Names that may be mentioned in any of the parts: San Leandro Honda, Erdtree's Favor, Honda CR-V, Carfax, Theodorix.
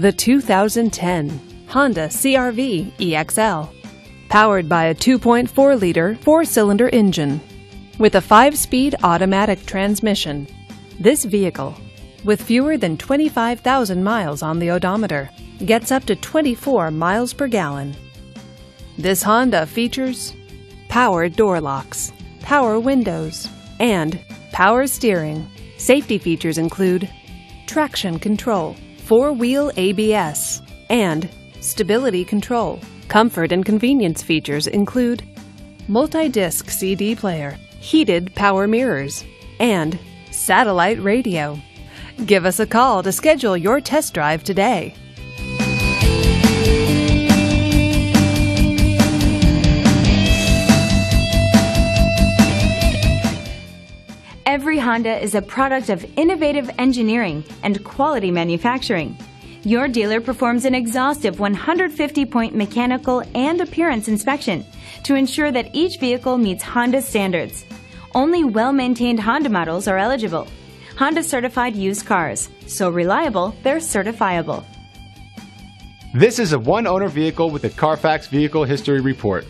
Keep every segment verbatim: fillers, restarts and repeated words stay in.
The two thousand ten Honda C R V E X L. Powered by a two point four liter four-cylinder engine with a five-speed automatic transmission, this vehicle, with fewer than twenty-five thousand miles on the odometer, gets up to twenty-four miles per gallon. This Honda features power door locks, power windows, and power steering. Safety features include traction control, four-wheel A B S, and stability control. Comfort and convenience features include multi-disc C D player, heated power mirrors, and satellite radio. Give us a call to schedule your test drive today. Every Honda is a product of innovative engineering and quality manufacturing. Your dealer performs an exhaustive one hundred fifty point mechanical and appearance inspection to ensure that each vehicle meets Honda standards. Only well-maintained Honda models are eligible. Honda certified used cars, so reliable they're certifiable. This is a one-owner vehicle with a Carfax Vehicle History Report.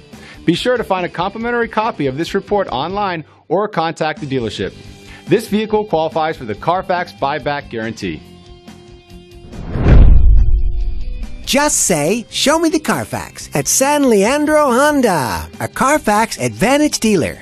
Be sure to find a complimentary copy of this report online or contact the dealership. This vehicle qualifies for the Carfax Buyback Guarantee. Just say, "Show me the Carfax" at San Leandro Honda, a Carfax Advantage dealer.